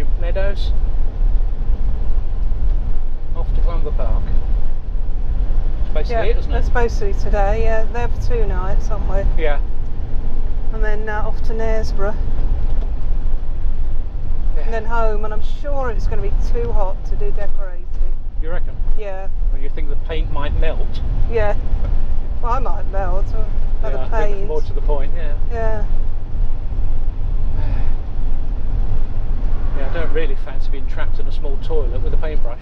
Prairie Meadows, off to Clumber Park. That's basically it, isn't it? That's basically today, yeah. There for 2 nights, aren't we? Yeah. And then off to Knaresborough. Yeah. And then home, and I'm sure it's going to be too hot to do decorating. You reckon? Yeah. Well, you think the paint might melt? Yeah. Well, I might melt. Or the paint. More to the point, yeah. Yeah. Yeah, I don't really fancy being trapped in a small toilet with a paintbrush.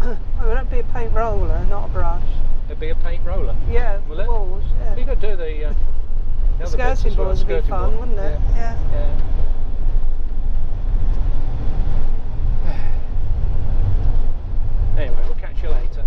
Well, it would be a paint roller, not a brush. It'd be a paint roller? Yeah, the walls, yeah. You could do the other skirting bits, boards would be fun, wouldn't it? Yeah. Yeah. Anyway, we'll catch you later.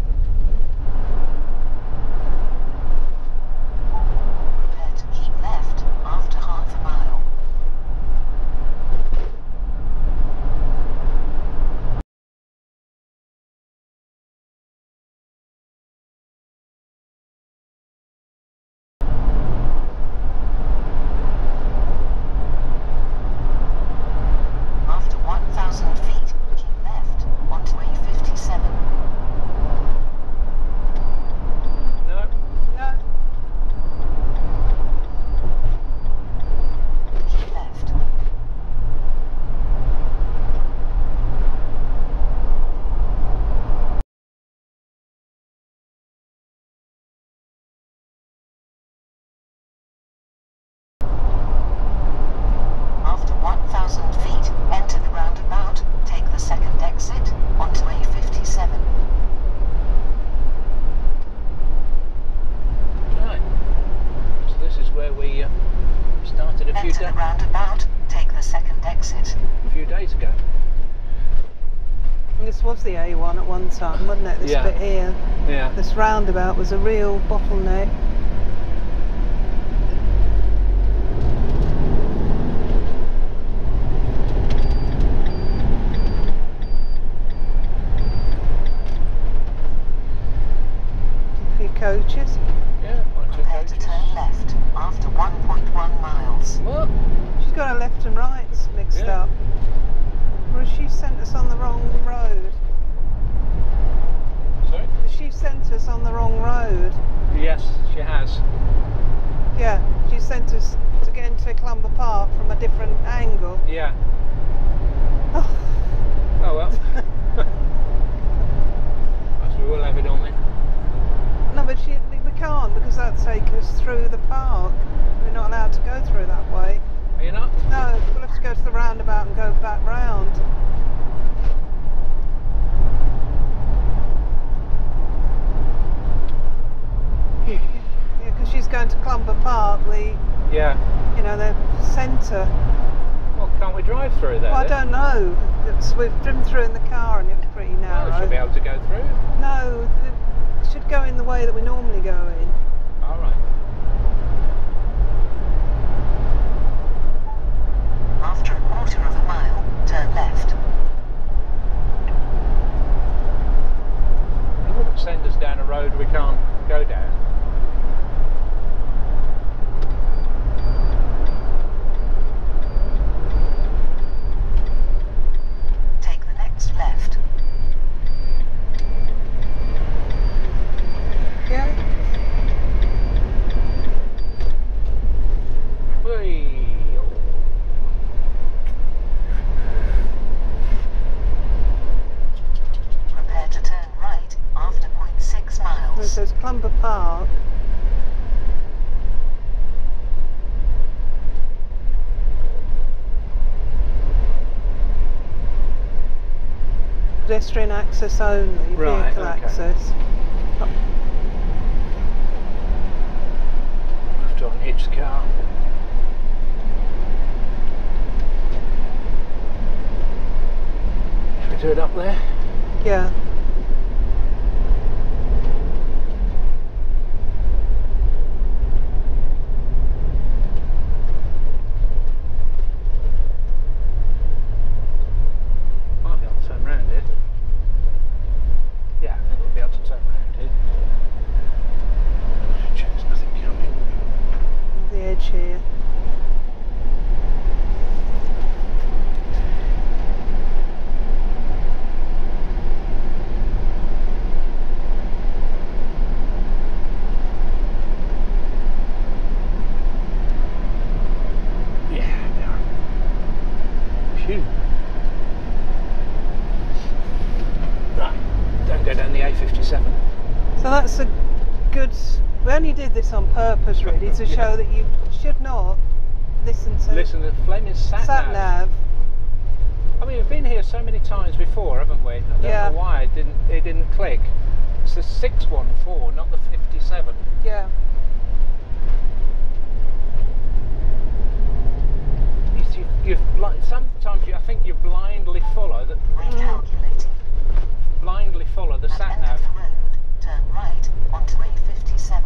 Time, wasn't it? This bit here. Yeah. This roundabout was a real bottleneck. A few coaches. Yeah, prepare to turn left after 1.1 miles. What? She's got her left and rights mixed up. Or has she sent us on the wrong road? She sent us on the wrong road. Yes, she has. Yeah, she sent us to get into Clumber Park from a different angle. Yeah. Oh, oh well. I suppose we will have it on then. No, but we can't, because that'll take us through the park. We're not allowed to go through that way. Are you not? No, we'll have to go to the roundabout and go back round. Yeah, because she's going to Clumber Park, you know, the centre. Well, can't we drive through there? Well, I don't know. We've driven through in the car and it was pretty narrow. No, we should be able to go through. No, it should go in the way that we normally go in. All right. After a quarter of a mile, turn left. They wouldn't send us down a road we can't go down. Clumber Park. Pedestrian access only, right, vehicle access. Oh. Left on Ed's car. Should we do it up there? Yeah. Here. Phew. Right, don't go down the A57. So that's a good... We only did this on purpose, really, to show that you should not listen to... Listen to the flaming sat nav. I mean, we've been here so many times before, haven't we? I don't know why it didn't click. It's the 614, not the 57. Yeah. Sometimes I think you blindly follow the sat nav. Turn right onto A57.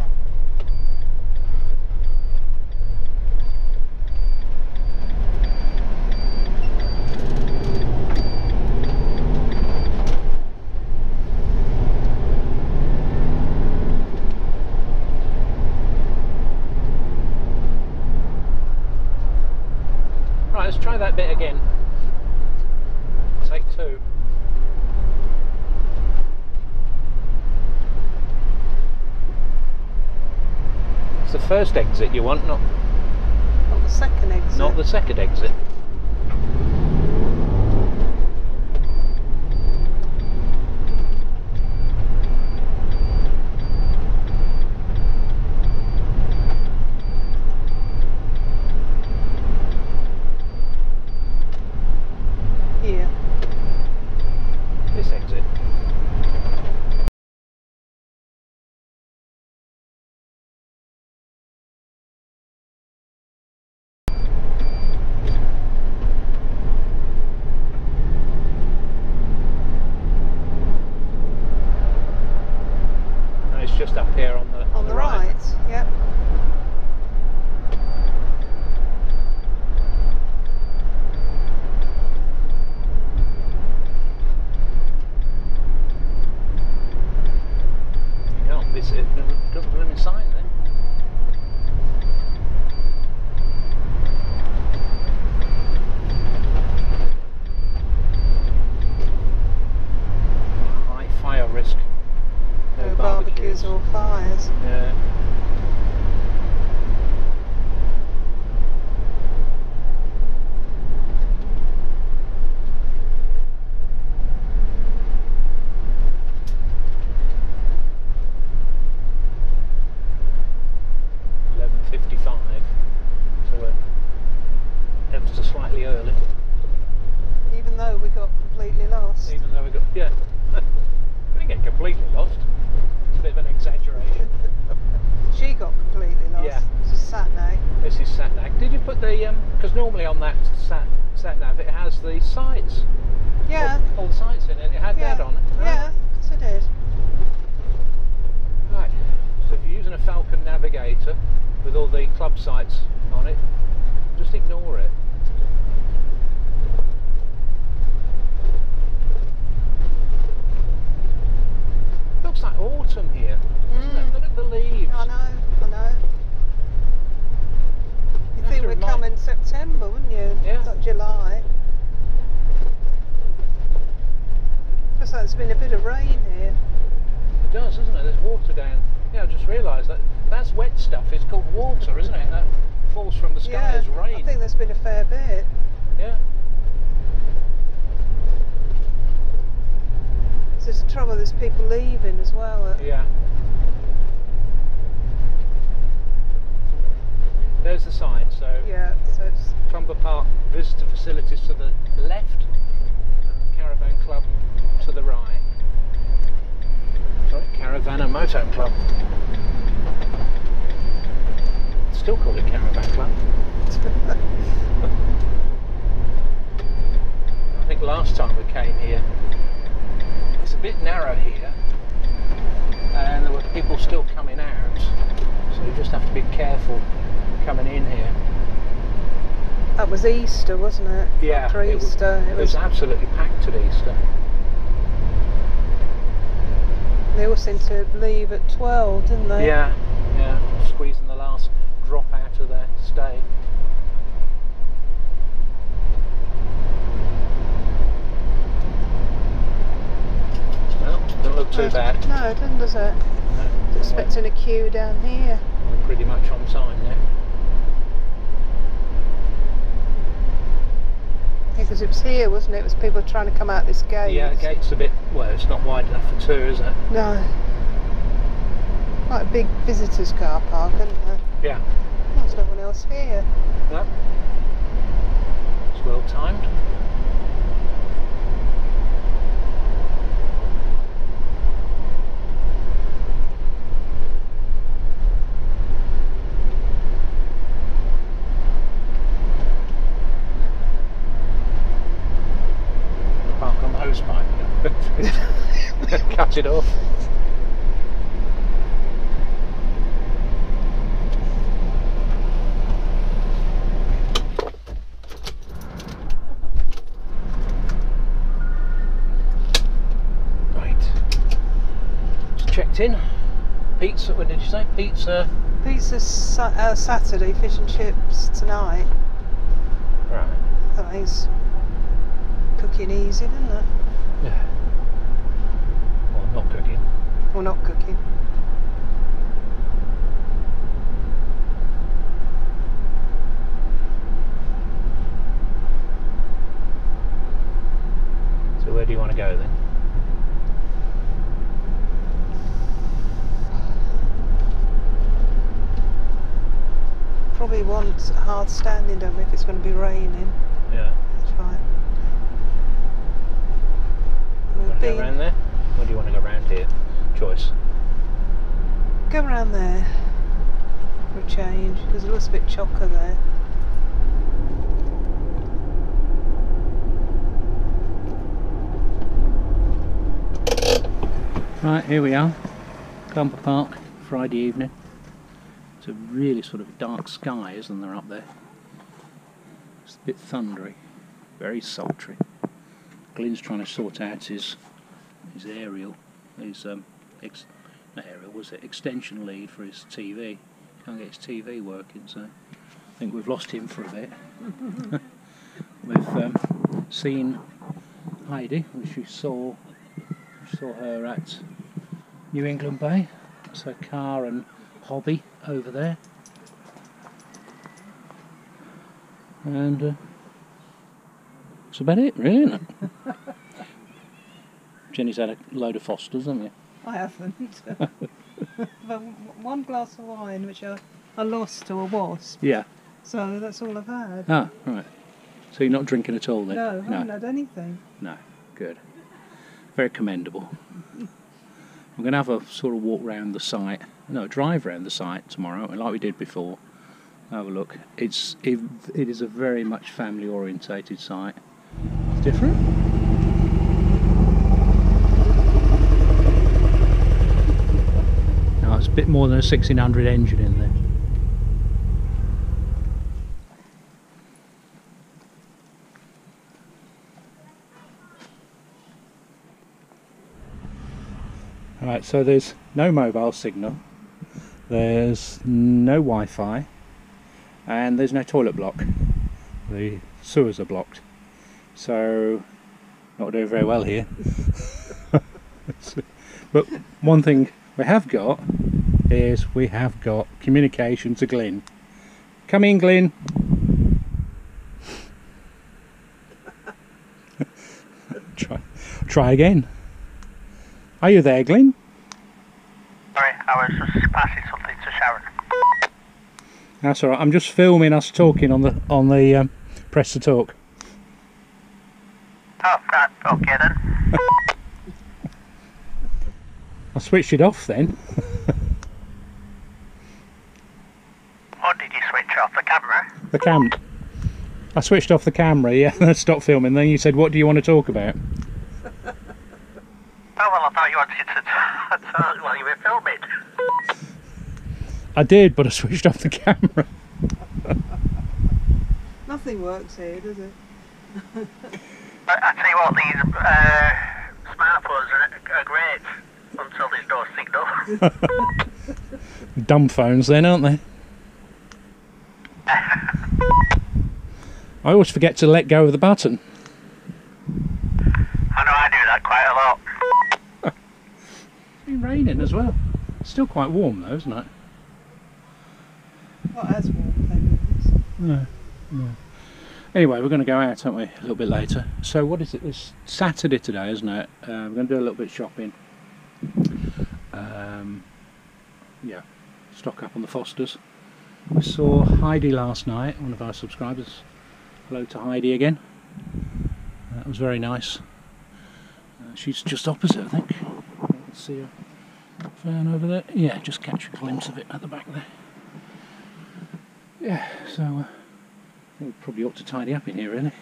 Right, let's try that bit again. Take two. It's the first exit you want, not the second exit. Not the second exit. Just up here on the right. Yep. You can't miss it. There's a blooming sign there. High fire risk. No barbecues or fires. Yeah. Because normally on that sat nav it has the sights. Yeah. All the sights in it. It had that on it. Right? Yeah, yes it did. Right. So if you're using a Falcon Navigator with all the club sights on it, just ignore it. Looks like autumn here. Doesn't it? Look at the leaves. I know. I know. I think we'd come in September, wouldn't you? Yeah. Not July. Looks like there's been a bit of rain here. It does, doesn't it? There's water down. Yeah, I just realised that. That's wet stuff. It's called water, isn't it? That falls from the sky as rain. I think there's been a fair bit. Yeah. So there's the trouble. There's people leaving as well. Yeah. There's the sign, so, it's Clumber Park visitor facilities to the left, and Caravan Club to the right. Sorry, Caravan and Motown Club. Still called it Caravan Club. I think last time we came here, it's a bit narrow here, and there were people still coming out, so you just have to be careful coming in here. That was Easter, wasn't it? Yeah. After Easter. It was absolutely packed at Easter. They all seemed to leave at 12, didn't they? Yeah, yeah. Squeezing the last drop out of their stay. Well, doesn't look too bad. No, it doesn't, does it? No. Expecting a queue down here. We're pretty much on time now. because it was here, wasn't it? It was people trying to come out this gate. Yeah, the gate's a bit, well, it's not wide enough for two, is it? No. Quite a big visitors car park, isn't it? Yeah. Oh, there's no one else here. No. It's well timed. Catch it off. Right. Just checked in. Pizza, what did you say? Pizza? Pizza Saturday, fish and chips tonight. Right. That is cooking easy, isn't it? Yeah. Or not cooking. So where do you want to go then? Probably want hard standing, don't we, if it's going to be raining. Yeah. That's right. You want to go around there? Or do you want to go around here? Choice. Go around there for a change because it looks a bit chocker there. Right, here we are, Clumber Park, Friday evening. It's a really sort of dark sky, isn't there, up there? It's a bit thundery, very sultry. Glenn's trying to sort out his aerial, his not aerial, was it? Extension lead for his TV. Can't get his TV working, so I think we've lost him for a bit. We've seen Heidi, which we saw her at New England Bay. It's her car and hobby over there. And that's about it, really, isn't it? Jenny's had a load of Fosters, hasn't you? I haven't. But one glass of wine, which I lost to a wasp. Yeah. So that's all I've had. Ah, right. So you're not drinking at all then? No, I haven't had anything. No, good. Very commendable. We're going to have a sort of walk round the site, no, drive round the site tomorrow, like we did before. Have a look. It is a very much family orientated site. It's different. It's a bit more than a 1600 engine in there. Alright, so there's no mobile signal, there's no Wi-Fi, and there's no toilet block. The sewers are blocked. So, not doing very well here. But one thing we have got is we have got communication to Glyn. Come in, Glyn. try again. Are you there, Glyn? Sorry, I was just passing something to Sharon. That's all right. I'm just filming us talking on the press to talk. Oh, right. Okay then. I switched it off then. What did you switch off? The camera? The cam. I switched off the camera, yeah. Stop filming. Then you said, what do you want to talk about? Oh, well, I thought you wanted to talk while you were filming. I did, but I switched off the camera. Nothing works here, does it? I tell you what, these smartphones are great. Until there's no signal. Dumb phones then, aren't they? I always forget to let go of the button. I know I do that quite a lot. It's been raining as well. It's still quite warm though, isn't it? Not as warm, thank goodness. No. Anyway, we're going to go out, aren't we, a little bit later. So what is it? It's Saturday today, isn't it? We're going to do a little bit of shopping. Yeah, stock up on the Fosters. I saw Heidi last night, one of our subscribers. Hello to Heidi again. That was very nice. She's just opposite, I think. Let's see her fan over there. Yeah, just catch a glimpse of it at the back there. Yeah, so I think we probably ought to tidy up in here, really.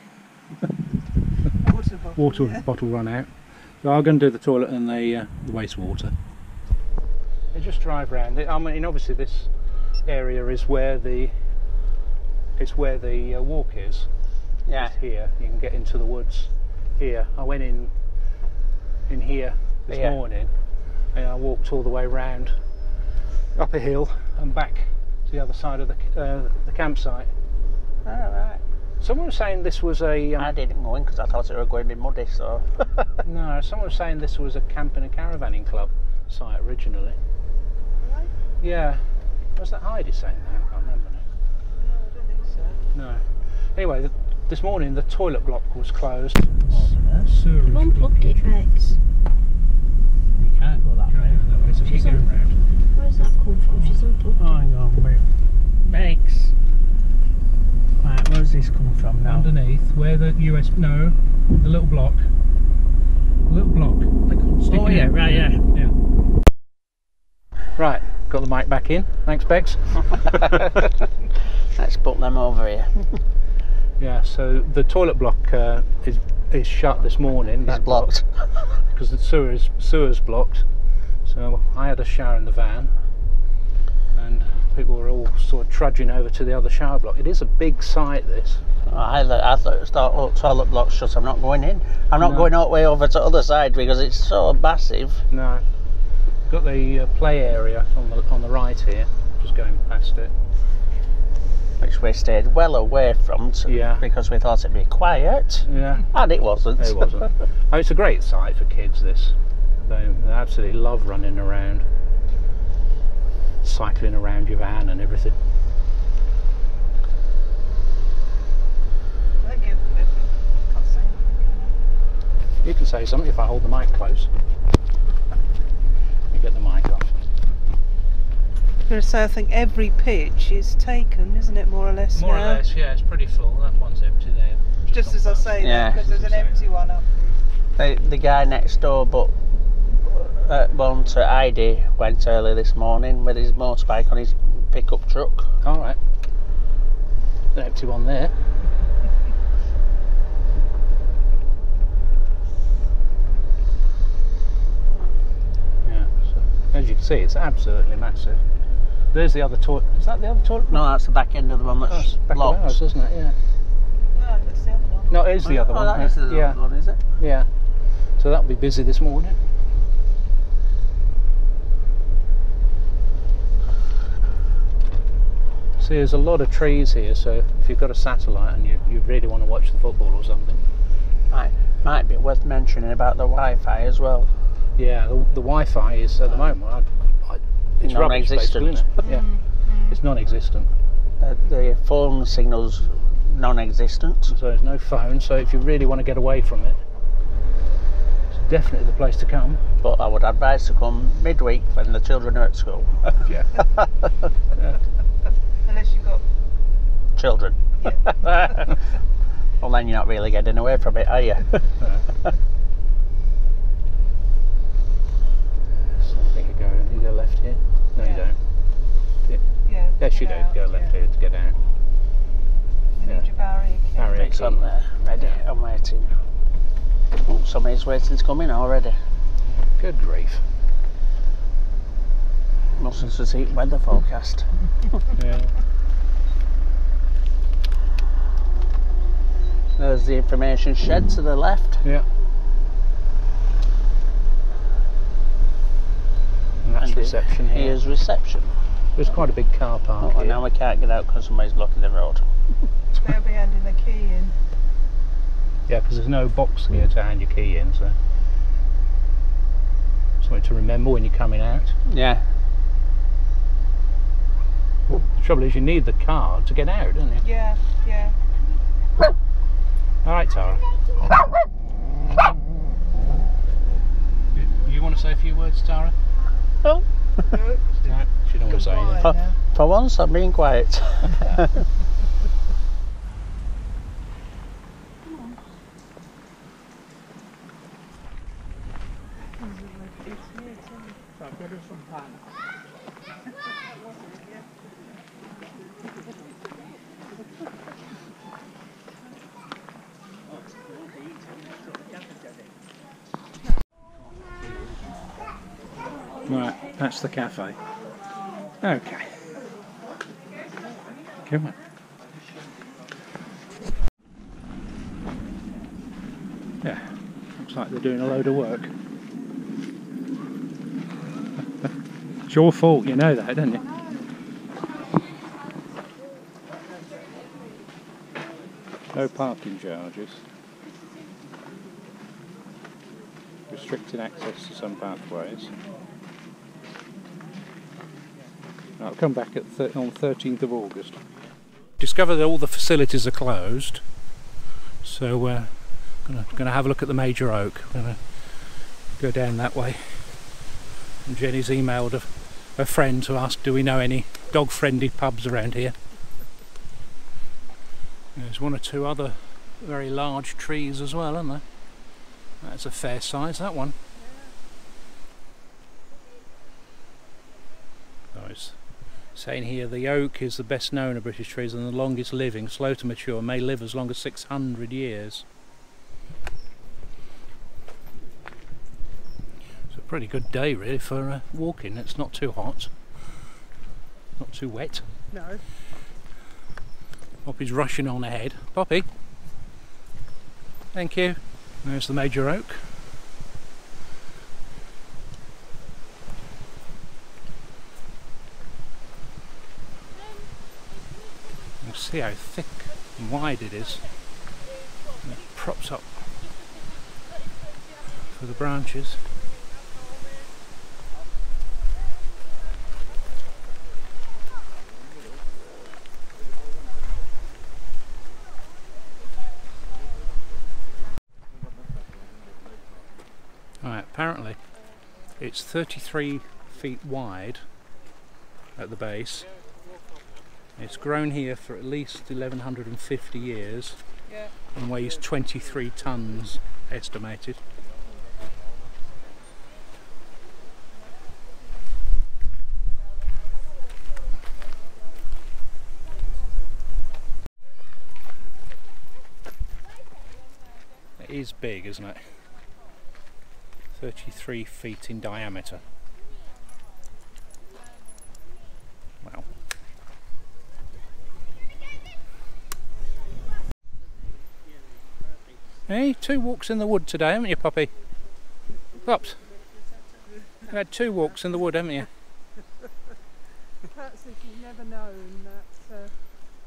Water bottle run out. So I'll go and do the toilet and the wastewater. They just drive round. I mean, obviously this area is where the walk is. Yeah. It's here. You can get into the woods here. I went in here this morning and I walked all the way round up a hill and back to the other side of the campsite. All right. Someone was saying this was a... I didn't go in because I thought it was going to be muddy, so... No, someone was saying this was a camping and caravanning club site originally. Really? Yeah. Was that Heidi saying that? I can't remember now. No, I don't think so. No. Anyway, this morning the toilet block was closed. You've unplugged it, Rex. You can't go that way. She's on... Where's that come from? She's unplugged it. Oh, hang on, wait. Rex. Right, where's this coming from now? Underneath, where the USB... No, the little block. The little block. They couldn't stick it. Oh, yeah, right, yeah. Yeah. Right, got the mic back in. Thanks, Bex. Let's put them over here. Yeah, so the toilet block is shut this morning. It's blocked. Because the sewer's blocked. So I had a shower in the van and people were all sort of trudging over to the other shower block. It is a big site, this. I thought the toilet block shut. I'm not going in. I'm not going all the way over to the other side because it's so massive. No. Got the play area on the right here, just going past it. Which we stayed well away from because we thought it'd be quiet. Yeah. And it wasn't. It wasn't. Oh, it's a great site for kids, this. They absolutely love running around, cycling around your van and everything. You can say something if I hold the mic close. Let me get the mic off. So I think every pitch is taken, isn't it, more or less? More or less, yeah. It's pretty full. That one's empty there. Just as I say that, because there's an empty one up there. The guy next door, but one to Heidi, went early this morning with his motorbike on his pickup truck. All right. An empty one there. Yeah. So, as you can see, it's absolutely massive. There's the other toilet. Is that the other toilet? No, that's the back end of the one that's blocked. Ours, isn't it? Yeah. No, that's the other one. No, it is the other one. Oh, that is the other one, is it? Yeah. So that'll be busy this morning. See, there's a lot of trees here, so if you've got a satellite and you really want to watch the football or something. Right. Might be worth mentioning about the Wi-Fi as well. Yeah, the Wi-Fi is, at the moment, it's non-existent. Yeah, it's non-existent. The phone signal's non-existent. So there's no phone. So if you really want to get away from it, it's definitely the place to come. But I would advise to come midweek when the children are at school. Yeah. Yeah. Unless you've got children. Yeah. Well, then you're not really getting away from it, are you? No. Left here? No, you don't. Yeah. Yes, you do. Go left here to get out. You need your barrier. It's on there. Ready. Yeah. I'm waiting. Oh, somebody's waiting to come in already. Good grief. Mustn't just eat weather forecast. Yeah. There's the information shed to the left. Yeah. That's reception here. Here's reception. There's quite a big car park here. Now we can't get out because somebody's blocking the road. They'll be handing the key in. Yeah, because there's no box here to hand your key in, so... Something to remember when you're coming out. Yeah. Well, the trouble is you need the card to get out, don't you? Yeah, yeah. Alright, Tara. You want to say a few words, Tara? No. No, she don't want to say anything. For once, I'm being quiet. Right, that's the cafe. Okay. Good one. Yeah, looks like they're doing a load of work. It's your fault, you know that, don't you? No parking charges. Restricted access to some pathways. I'll come back at on the 13th of August. Discovered that all the facilities are closed, so we're going to have a look at the Major Oak. We're going to go down that way. And Jenny's emailed a friend to ask, do we know any dog-friendly pubs around here? There's one or two other very large trees as well, aren't there? That's a fair size, that one. Saying here, the oak is the best known of British trees and the longest living, slow to mature, may live as long as 600 years. It's a pretty good day really for walking. It's not too hot, not too wet. No. Poppy's rushing on ahead. Poppy! Thank you. There's the Major Oak. See how thick and wide it is, and it props up for the branches. Alright, apparently it's 33 feet wide at the base. It's grown here for at least 1150 years, yeah, and weighs 23 tons estimated. It is big, isn't it? 33 feet in diameter. Wow. Hey, two walks in the wood today, haven't you, Poppy? Pops, you've had two walks in the wood, haven't you? Perhaps if you've never known that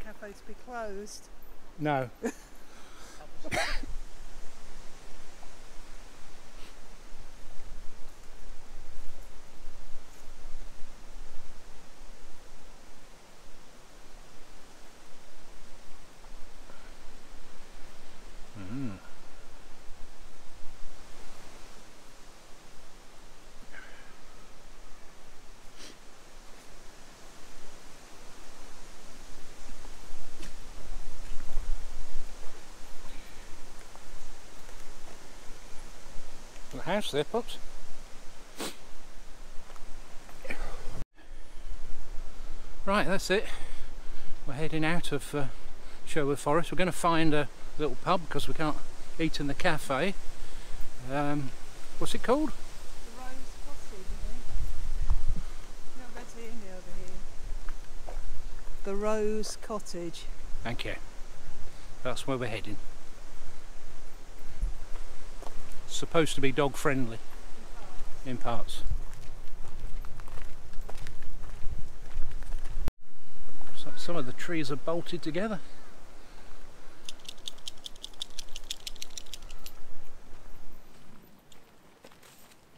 cafes be closed. No. House there, Pops. Right, that's it. We're heading out of Sherwood Forest. We're going to find a little pub because we can't eat in the cafe. What's it called? The Rose Cottage, I think. Not better in here, over here. The Rose Cottage. Thank you. That's where we're heading. Supposed to be dog friendly in parts. So some of the trees are bolted together.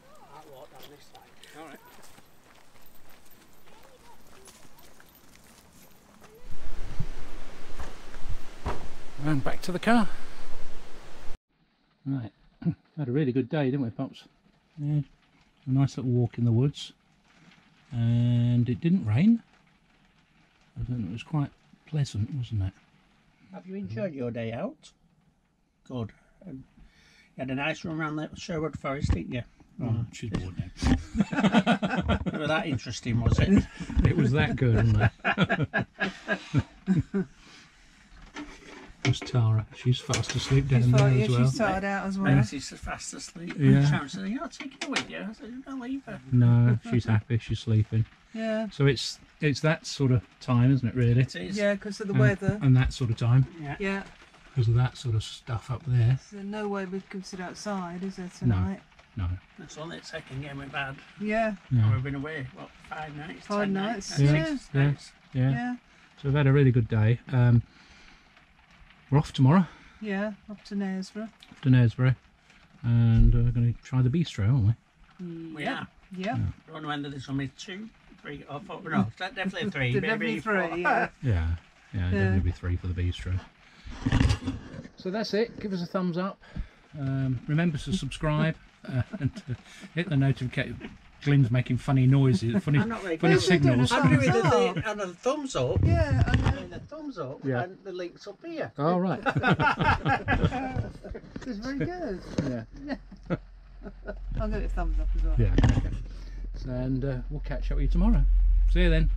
I'll walk down this side. All right. And back to the car. Right, had a really good day, didn't we, Pops? Yeah, a nice little walk in the woods, and it didn't rain. I think it was quite pleasant, wasn't it? Have you enjoyed your day out? Good. You had a nice run around the Sherwood Forest, didn't you? Oh, she's bored now. It was that interesting, was it? It was that good, wasn't it? That's Tara. She's fast asleep down there as well. She's tired out as well. She's fast asleep. Yeah. Sharon said, "You're not taking her with you." I said, "Don't leave her." No, she's happy. She's sleeping. Yeah. So it's that sort of time, isn't it? Really. It is. Yeah, because of the weather. And that sort of time. Yeah. Yeah. Because of that sort of stuff up there. So there's no way we could sit outside, is there, tonight? No. That's only the second game we've had. Yeah. No. We've been away, what, 5 nights? 5 nights. Yeah. 6 nights. Yeah. Yeah. So we've had a really good day. We're off tomorrow. Yeah, up to Knaresborough. Up to Knaresborough. And we're going to try the bistro, aren't we? We are. Yeah. We're on the end of this one with 2, 3 or 4. No, definitely 3. Definitely 3, yeah. Yeah. Yeah, definitely 3 for the bistro. So that's it. Give us a thumbs up. Remember to subscribe and to hit the notification. Glenn's making funny noises, funny signals. I'm doing the thumbs up. Yeah, I'm doing the thumbs up, yeah. And the link's up here. Oh, right. It's very good. Yeah. I'll give it a thumbs up as well. Yeah. Okay. And we'll catch up with you tomorrow. See you then.